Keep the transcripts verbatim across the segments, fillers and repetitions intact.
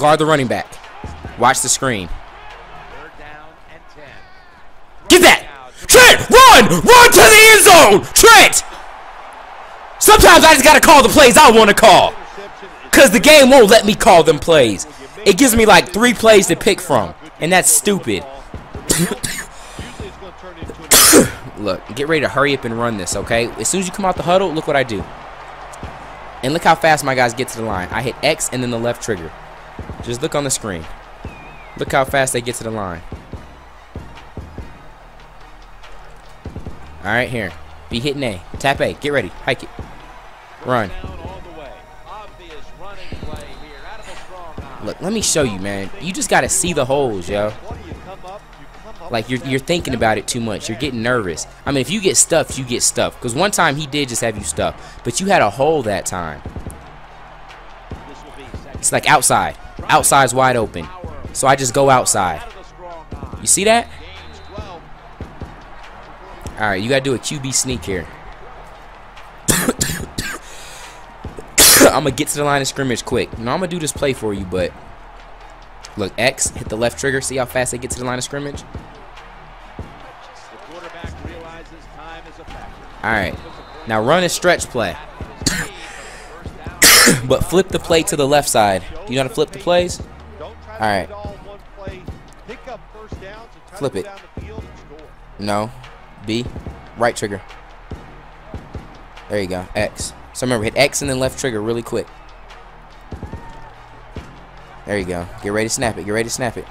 Guard the running back. Watch the screen. Get that! Trent, run! Run to the end zone! Trent! Sometimes I just gotta call the plays I wanna call, cause the game won't let me call them plays. It gives me like three plays to pick from, and that's stupid. Look, get ready to hurry up and run this, okay? As soon as you come out the huddle, look what I do. And look how fast my guys get to the line. I hit X and then the left trigger. Just look on the screen. Look how fast they get to the line. Alright, here. Be hitting A. Tap A. Get ready. Hike it. Run. Look, let me show you, man. You just got to see the holes, yo. Like, you're, you're thinking about it too much. You're getting nervous. I mean, if you get stuffed, you get stuffed. Because one time he did just have you stuffed. But you had a hole that time. It's like outside. Outside's wide open. So I just go outside. You see that? All right, you got to do a Q B sneak here. I'm going to get to the line of scrimmage quick. Now, I'm going to do this play for you, but... Look, X, hit the left trigger. See how fast they get to the line of scrimmage? Alright, now run a stretch play. But flip the play to the left side. You know how to flip the plays? Alright. Flip it. No. B. Right trigger. There you go. X. So remember, hit X and then left trigger really quick. There you go. Get ready to snap it. Get ready to snap it.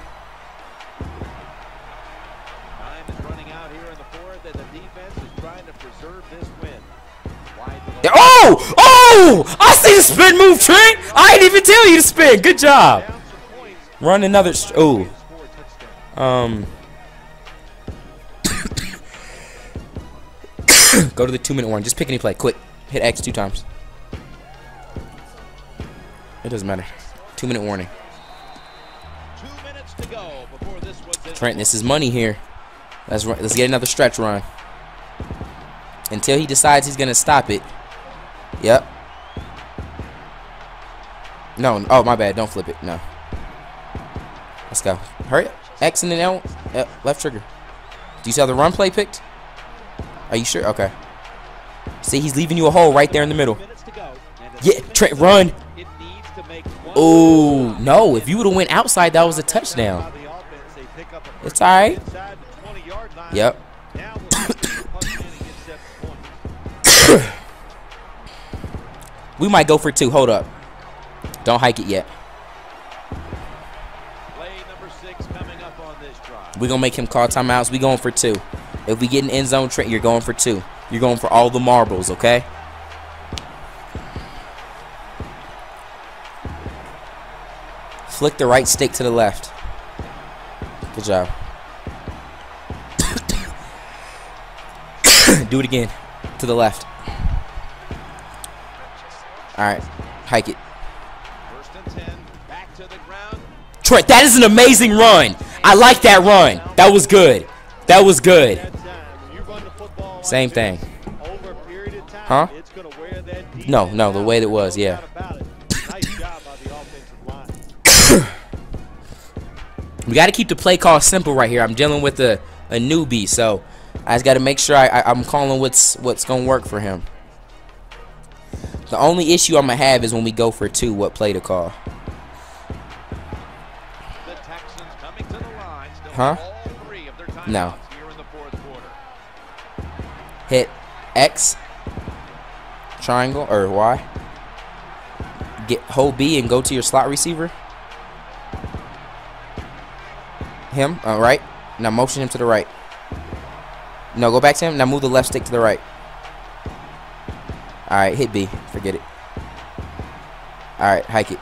Oh! Oh! I see the spin move, Trent! I didn't even tell you to spin. Good job. Run another... Oh. Um... Go to the two-minute one. Just pick any play. Quick. Hit X two times. It doesn't matter. Two-minute warning. Two minutes to go before this one's Trent, this is money here. Let's, run, let's get another stretch run. Until he decides he's going to stop it. Yep. No. Oh, my bad. Don't flip it. No. Let's go. Hurry up. X and then L. L left trigger. Do you see how the run play picked? Are you sure? Okay. See, he's leaving you a hole right there in the middle. Yeah, Trent, run. Oh, no. If you would have went outside, that was a touchdown. It's all right. Yep. We might go for two. Hold up. Don't hike it yet. We're going to make him call timeouts. We're going for two. If we get an end zone, Trent, you're going for two. You're going for all the marbles, okay? Flick the right stick to the left. Good job. Do it again. To the left. Alright, hike it. First and ten, back to the ground. Trent, that is an amazing run. I like that run. That was good. That was good. Same thing. Huh? No, no, the way it was, yeah. We got to keep the play call simple right here. I'm dealing with a, a newbie, so I just got to make sure I, I, I'm calling what's, what's going to work for him. The only issue I'm going to have is when we go for two, what play to call. The Texans coming to the line, still huh? All three of their no. Here in the fourth quarter. Hit X, triangle, or Y. Get hold B and go to your slot receiver. Him, all right. Now motion him to the right. No, go back to him. Now move the left stick to the right. Alright, hit B. Forget it. Alright, hike it.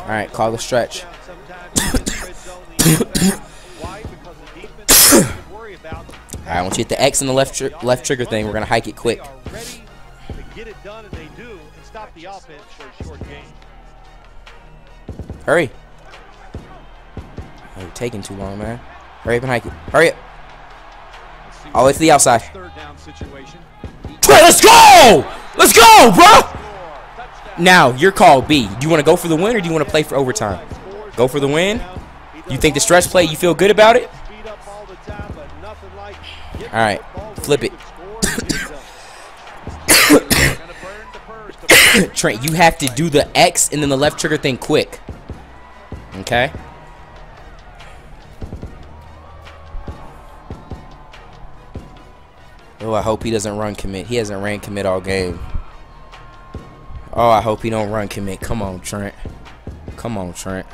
Alright, call the stretch. Alright, once you hit the X and the left tri left trigger thing, we're going to hike it quick. Hurry. Oh, you're taking too long, man. Hurry up and hike it. Hurry up. All the way to the outside. Trent, let's go! Let's go, bro. Now, your call, B. Do you want to go for the win or do you want to play for overtime? Go for the win. You think the stretch play, you feel good about it? All right, flip it. Trent, you have to do the X and then the left trigger thing quick. Okay. Oh, I hope he doesn't run commit. He hasn't ran commit all game. Oh, I hope he don't run commit. Come on, Trent. Come on, Trent.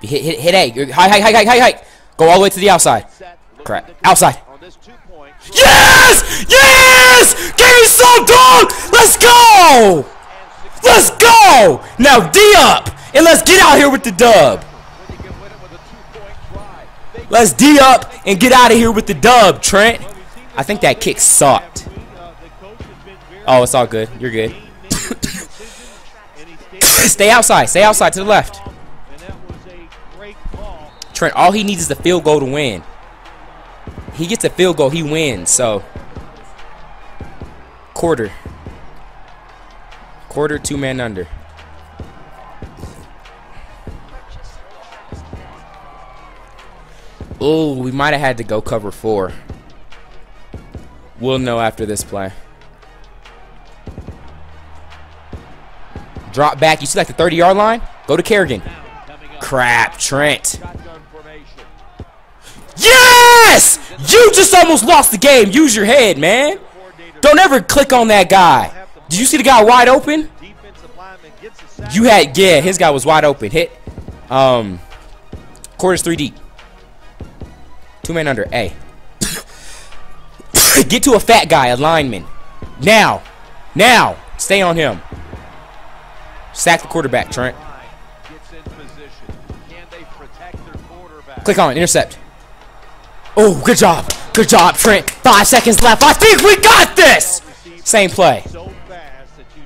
Hit, hit, hit A. Hike, hike, hike, hike, hike. Go all the way to the outside. Crap. Outside. Yes! Yes! Give me some, dog! Let's go! Let's go! Now D up! And let's get out here with the dub. Let's D up and get out of here with the dub, Trent. I think that kick sucked. Oh, it's all good. You're good. Stay outside. Stay outside to the left. Trent, all he needs is the field goal to win. He gets a field goal, he wins. So, quarter. Quarter, two man under. Oh, we might have had to go cover four. We'll know after this play. Drop back. You see like the thirty yard line? Go to Kerrigan. Crap, Trent. Yes! You just almost lost the game. Use your head, man. Don't ever click on that guy. Did you see the guy wide open? You had, yeah, his guy was wide open. Hit. Um, quarters three deep. Two men under. A. Get to a fat guy, a lineman. Now. Now. Stay on him. Sack the quarterback, Trent. Click on it. Intercept. Oh, good job. Good job, Trent. Five seconds left. I think we got this. Same play.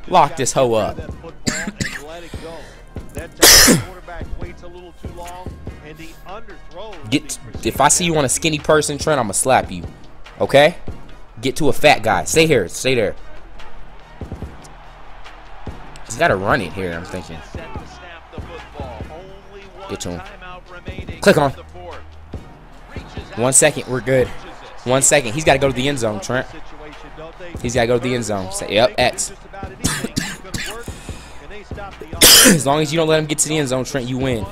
Lock this hoe up. Get, if I see you on a skinny person, Trent, I'm going to slap you. Okay? Get to a fat guy. Stay here. Stay there. He's got to run it here, I'm thinking. Get to him. Click on. One second, we're good. One second. He's got to go to the end zone, Trent. He's got to go to the end zone. Say, yep, X. As long as you don't let him get to the end zone, Trent, you win.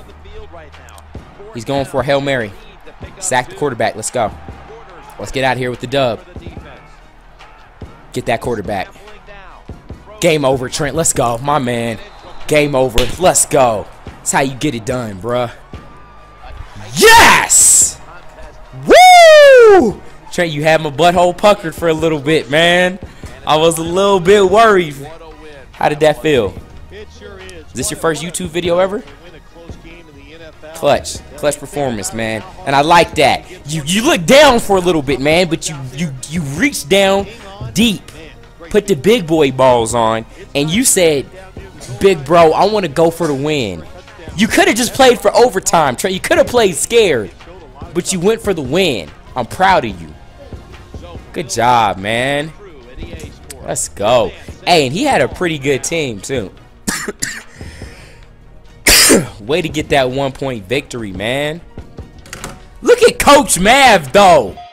He's going for a Hail Mary. Sack the quarterback. Let's go. Let's get out of here with the dub. Get that quarterback. Game over, Trent. Let's go, my man. Game over. Let's go. That's how you get it done, bruh. Yes! Woo! Trent, you had my butthole puckered for a little bit, man. I was a little bit worried. How did that feel? Is this your first YouTube video ever? Clutch. Clutch performance, man. And I like that. You you look down for a little bit, man, but you, you, you reached down deep. Put the big boy balls on, and you said, big bro, I want to go for the win. You could have just played for overtime, Trent. You could have played scared. But you went for the win. I'm proud of you. Good job, man. Let's go. Hey, and he had a pretty good team, too. Way to get that one-point victory, man. Look at Coach Mav, though.